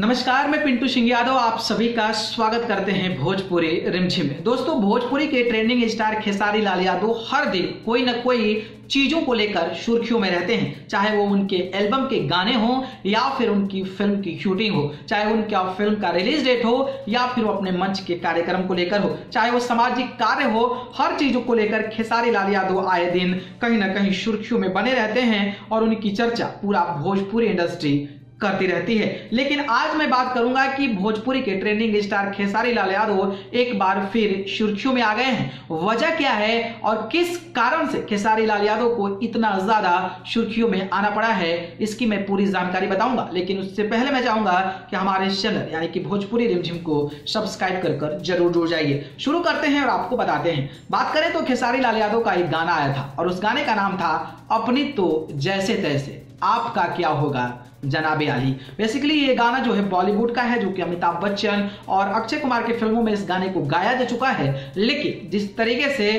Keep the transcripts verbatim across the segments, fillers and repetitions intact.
नमस्कार, मैं पिंटू सिंह यादव आप सभी का स्वागत करते हैं भोजपुरी रिमझिम में। दोस्तों, भोजपुरी के ट्रेंडिंग स्टार खेसारी लाल यादव हर दिन कोई न कोई चीजों को लेकर सुर्खियों में रहते हैं, चाहे वो उनके एल्बम के गाने हों या फिर उनकी फिल्म की शूटिंग हो, चाहे उनका फिल्म का रिलीज डेट हो या फिर वो अपने मंच के कार्यक्रम को लेकर हो, चाहे वो सामाजिक कार्य हो, हर चीजों को लेकर खेसारी लाल यादव आए दिन कहीं ना कहीं सुर्खियों में बने रहते हैं और उनकी चर्चा पूरा भोजपुरी इंडस्ट्री करती रहती है। लेकिन आज मैं बात करूंगा कि भोजपुरी के ट्रेंडिंग स्टार खेसारी लाल यादव एक बार फिर सुर्खियों में आ गए हैं, वजह क्या है और किस कारण से खेसारी लाल यादव को इतना ज्यादा सुर्खियों में आना पड़ा है, इसकी मैं पूरी जानकारी बताऊंगा। लेकिन उससे पहले मैं चाहूंगा कि हमारे चैनल यानी कि भोजपुरी रिमझिम को सब्सक्राइब कर कर जरूर जुड़ जाइए। शुरू करते हैं और आपको बताते हैं। बात करें तो खेसारी लाल यादव का एक गाना आया था और उस गाने का नाम था अपनी तो जैसे तैसे आपका क्या होगा जनाबे आली। बेसिकली ये गाना जो है बॉलीवुड का है, जो कि अमिताभ बच्चन और अक्षय कुमार की फिल्मों में इस गाने को गाया जा चुका है। लेकिन जिस तरीके से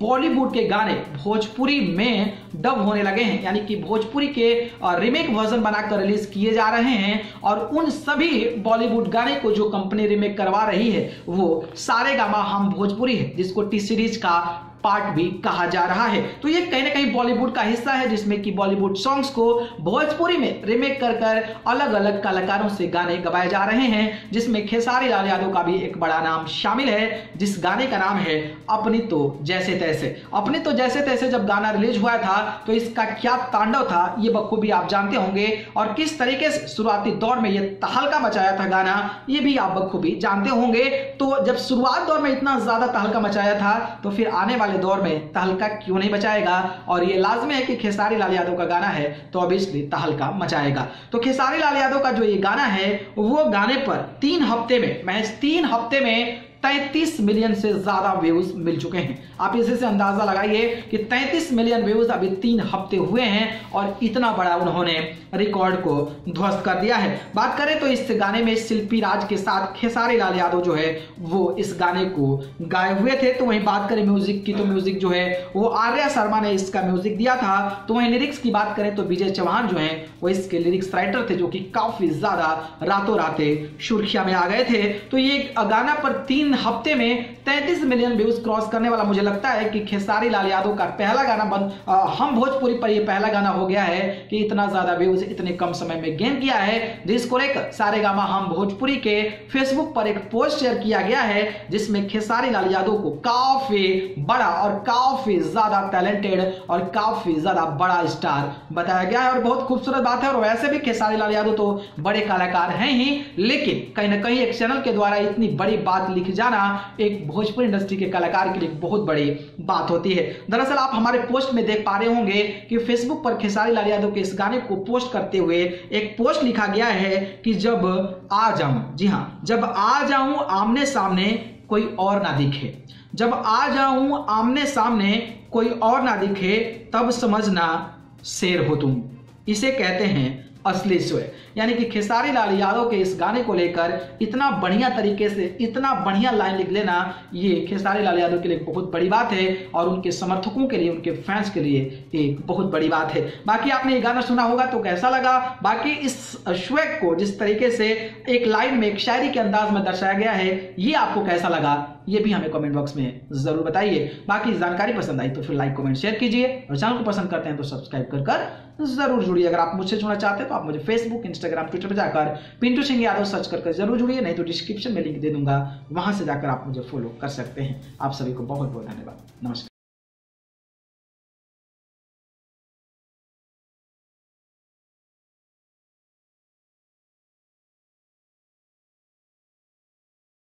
बॉलीवुड के गाने भोजपुरी में डब होने लगे हैं, यानी कि भोजपुरी के रीमेक वर्जन बनाकर रिलीज किए जा रहे हैं और उन सभी बॉलीवुड गाने को जो कंपनी रीमेक करवा रही है वो सारेगामा हम भोजपुरी है, जिसको टी सीरीज का पार्ट भी कहा जा रहा है। तो ये कहीं ना कहीं बॉलीवुड का हिस्सा है, जिसमें कि बॉलीवुड सॉन्ग्स को भोजपुरी में रीमेक कर कर अलग अलग कलाकारों से गाने गवाए जा रहे हैं, जिसमें खेसारी लाल यादव का भी एक बड़ा नाम शामिल है, जिस गाने का नाम है अपनी तो जैसे तैसे। अपनी तो जैसे तैसे जब गाना रिलीज हुआ था तो इसका क्या तांडव था ये बखूबी आप जानते होंगे, और किस तरीके से शुरुआती दौर में यह तहलका मचाया था गाना ये भी आप बखूबी जानते होंगे। तो जब शुरुआत दौर में इतना ज्यादा तहलका मचाया था तो फिर आने दौर में तहलका क्यों नहीं मचाएगा, और यह लाजमी है कि खेसारी लाल यादव का गाना है तो ऑब्वियसली तहलका मचाएगा। तो खेसारी लाल यादव का जो ये गाना है वो गाने पर तीन हफ्ते में महज तीन हफ्ते में तैंतीस मिलियन से ज्यादा व्यूज मिल चुके हैं। आप इसी से अंदाजा लगाइए कि तैंतीस मिलियन व्यूज अभी तीन हफ्ते हुए हैं और इतना बड़ा उन्होंने रिकॉर्ड को ध्वस्त कर दिया है। बात करें तो इस गाने में शिल्पी राज के साथ खेसारी लाल यादव जो है वो इस गाने को गाए हुए थे। तो वहीं बात करें म्यूजिक की तो म्यूजिक जो है वो आर्या शर्मा ने इसका म्यूजिक दिया था। तो वहीं लिरिक्स की बात करें तो विजय चौहान जो है वो इसके लिरिक्स राइटर थे, जो कि काफी ज्यादा रातों रातें सुर्खिया में आ गए थे। तो ये गाना पर तीन हफ्ते में तैंतीस मिलियन व्यूज क्रॉस करने वाला मुझे लगता है कि खेसारी लाल यादव का पहला गाना बन, आ, हम भोजपुरी पर ये पहला गाना हो गया है कि इतना ज्यादा व्यूज इतने कम समय में गेन किया है, जिसको लेकर सारेगामा हम भोजपुरी के फेसबुक पर एक पोस्ट शेयर किया गया है, जिसमें खेसारी लाल यादव को काफी बड़ा और काफी ज्यादा टैलेंटेड और काफी ज्यादा बड़ा स्टार बताया गया है। और बहुत खूबसूरत बात है, और वैसे भी खेसारी लाल यादव तो बड़े कलाकार हैं ही, लेकिन कहीं ना कहीं एक चैनल के द्वारा इतनी बड़ी बात लिखी जाना एक भोजपुरी इंडस्ट्री के कलाकार के लिए बहुत बड़ी बात होती है। दरअसल आप हमारे पोस्ट में देख पा रहे होंगे कि फेसबुक पर खेसारी लाल यादव के इस गाने को पोस्ट करते हुए एक पोस्ट लिखा गया है कि जब आ जाऊं, जी हां, जब आ जाऊं आमने सामने कोई और ना दिखे, जब आ जाऊं आमने सामने कोई और ना दिखे तब समझना शेर हो तुम, इसे कहते हैं असली स्वर। यानी कि खेसारी लाल यादव के इस गाने को लेकर इतना बढ़िया तरीके से इतना बढ़िया लाइन लिख लेना ये खेसारी लाल यादव के लिए बहुत बड़ी बात है, और उनके समर्थकों के लिए उनके फैंस के लिए एक बहुत बड़ी बात है। बाकी आपने ये गाना सुना होगा तो कैसा लगा, बाकी इस श्वेक को जिस तरीके से एक लाइन में एक शायरी के अंदाज में दर्शाया गया है ये आपको कैसा लगा ये भी हमें कमेंट बॉक्स में जरूर बताइए। बाकी जानकारी पसंद आई तो फिर लाइक कमेंट शेयर कीजिए, और चैनल को पसंद करते हैं तो सब्सक्राइब कर कर जरूर जुड़िए। अगर आप मुझसे जुड़ना चाहते हैं तो आप मुझे फेसबुक इंस्टाग्राम ट्विटर पर जाकर पिंटू सिंह यादव सर्च कर कर जरूर जुड़िए, नहीं तो डिस्क्रिप्शन में लिंक दे दूंगा, वहां से जाकर आप मुझे फॉलो कर सकते हैं। आप सभी को बहुत बहुत धन्यवाद। नमस्कार।